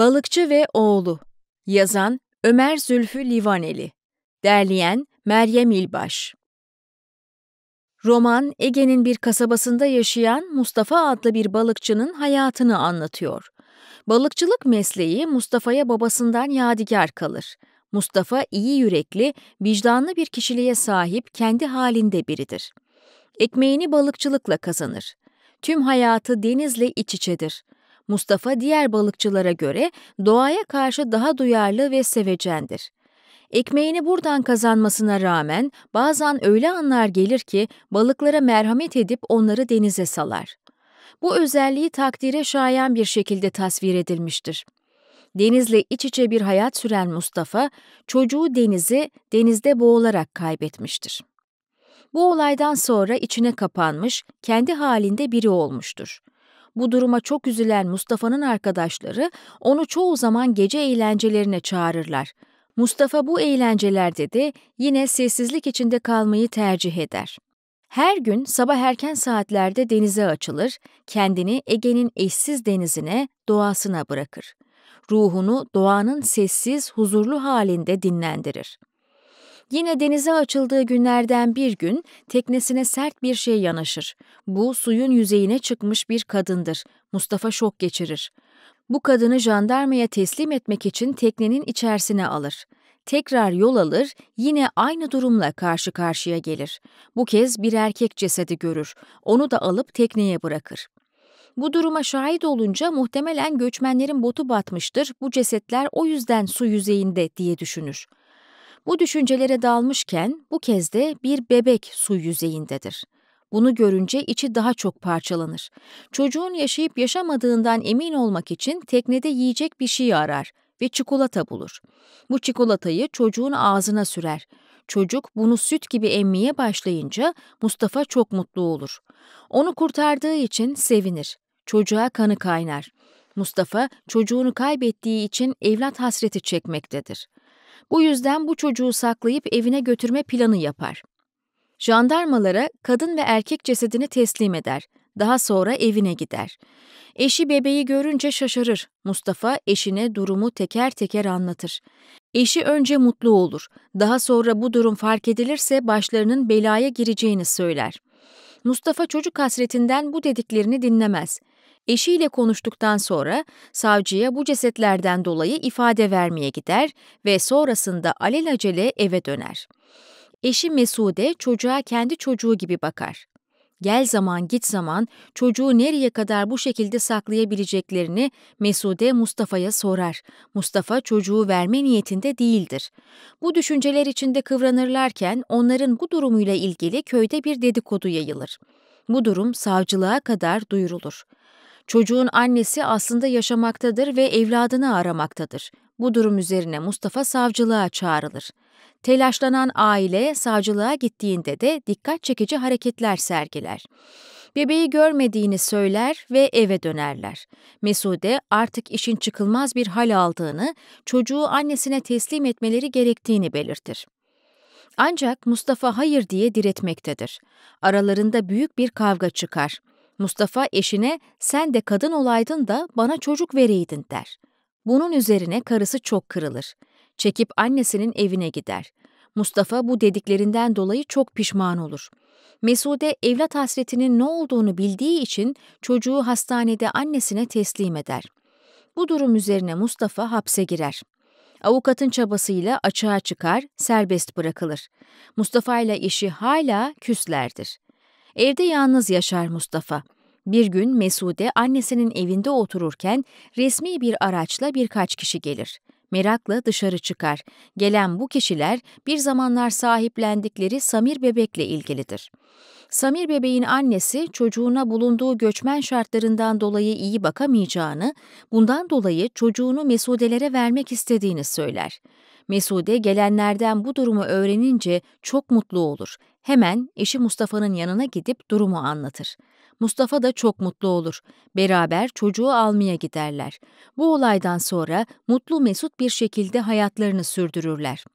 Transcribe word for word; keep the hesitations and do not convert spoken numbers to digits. Balıkçı ve Oğlu. Yazan Ömer Zülfü Livaneli. Derleyen Meryem İlbaş. Roman, Ege'nin bir kasabasında yaşayan Mustafa adlı bir balıkçının hayatını anlatıyor. Balıkçılık mesleği Mustafa'ya babasından yadigar kalır. Mustafa iyi yürekli, vicdanlı bir kişiliğe sahip, kendi halinde biridir. Ekmeğini balıkçılıkla kazanır. Tüm hayatı denizle iç içedir. Mustafa diğer balıkçılara göre doğaya karşı daha duyarlı ve sevecendir. Ekmeğini buradan kazanmasına rağmen bazen öyle anlar gelir ki balıklara merhamet edip onları denize salar. Bu özelliği takdire şayan bir şekilde tasvir edilmiştir. Denizle iç içe bir hayat süren Mustafa, çocuğu Deniz'i denizde boğularak kaybetmiştir. Bu olaydan sonra içine kapanmış, kendi halinde biri olmuştur. Bu duruma çok üzülen Mustafa'nın arkadaşları onu çoğu zaman gece eğlencelerine çağırırlar. Mustafa bu eğlencelerde de yine sessizlik içinde kalmayı tercih eder. Her gün sabah erken saatlerde denize açılır, kendini Ege'nin eşsiz denizine, doğasına bırakır. Ruhunu doğanın sessiz, huzurlu halinde dinlendirir. Yine denize açıldığı günlerden bir gün teknesine sert bir şey yanaşır. Bu suyun yüzeyine çıkmış bir kadındır. Mustafa şok geçirir. Bu kadını jandarmaya teslim etmek için teknenin içerisine alır. Tekrar yol alır, yine aynı durumla karşı karşıya gelir. Bu kez bir erkek cesedi görür. Onu da alıp tekneye bırakır. Bu duruma şahit olunca muhtemelen göçmenlerin botu batmıştır, bu cesetler o yüzden su yüzeyinde diye düşünür. Bu düşüncelere dalmışken bu kez de bir bebek su yüzeyindedir. Bunu görünce içi daha çok parçalanır. Çocuğun yaşayıp yaşamadığından emin olmak için teknede yiyecek bir şey arar ve çikolata bulur. Bu çikolatayı çocuğun ağzına sürer. Çocuk bunu süt gibi emmeye başlayınca Mustafa çok mutlu olur. Onu kurtardığı için sevinir. Çocuğa kanı kaynar. Mustafa çocuğunu kaybettiği için evlat hasreti çekmektedir. Bu yüzden bu çocuğu saklayıp evine götürme planı yapar. Jandarmalara kadın ve erkek cesedini teslim eder. Daha sonra evine gider. Eşi bebeği görünce şaşırır. Mustafa eşine durumu teker teker anlatır. Eşi önce mutlu olur. Daha sonra bu durum fark edilirse başlarının belaya gireceğini söyler. Mustafa çocuk hasretinden bu dediklerini dinlemez. Eşiyle konuştuktan sonra savcıya bu cesetlerden dolayı ifade vermeye gider ve sonrasında alelacele eve döner. Eşi Mesude çocuğa kendi çocuğu gibi bakar. Gel zaman git zaman çocuğu nereye kadar bu şekilde saklayabileceklerini Mesude Mustafa'ya sorar. Mustafa çocuğu verme niyetinde değildir. Bu düşünceler içinde kıvranırlarken onların bu durumuyla ilgili köyde bir dedikodu yayılır. Bu durum savcılığa kadar duyurulur. Çocuğun annesi aslında yaşamaktadır ve evladını aramaktadır. Bu durum üzerine Mustafa savcılığa çağrılır. Telaşlanan aile savcılığa gittiğinde de dikkat çekici hareketler sergiler. Bebeği görmediğini söyler ve eve dönerler. Mesude artık işin çıkılmaz bir hal aldığını, çocuğu annesine teslim etmeleri gerektiğini belirtir. Ancak Mustafa hayır diye diretmektedir. Aralarında büyük bir kavga çıkar. Mustafa eşine sen de kadın olaydın da bana çocuk vereydin der. Bunun üzerine karısı çok kırılır. Çekip annesinin evine gider. Mustafa bu dediklerinden dolayı çok pişman olur. Mesude evlat hasretinin ne olduğunu bildiği için çocuğu hastanede annesine teslim eder. Bu durum üzerine Mustafa hapse girer. Avukatın çabasıyla açığa çıkar, serbest bırakılır. Mustafa ile eşi hala küslerdir. Evde yalnız yaşar Mustafa. Bir gün Mesude annesinin evinde otururken resmi bir araçla birkaç kişi gelir. Merakla dışarı çıkar. Gelen bu kişiler bir zamanlar sahiplendikleri Samir bebekle ilgilidir. Samir bebeğin annesi çocuğuna bulunduğu göçmen şartlarından dolayı iyi bakamayacağını, bundan dolayı çocuğunu Mesudelere vermek istediğini söyler. Mesude gelenlerden bu durumu öğrenince çok mutlu olur. Hemen eşi Mustafa'nın yanına gidip durumu anlatır. Mustafa da çok mutlu olur. Beraber çocuğu almaya giderler. Bu olaydan sonra mutlu mesut bir şekilde hayatlarını sürdürürler.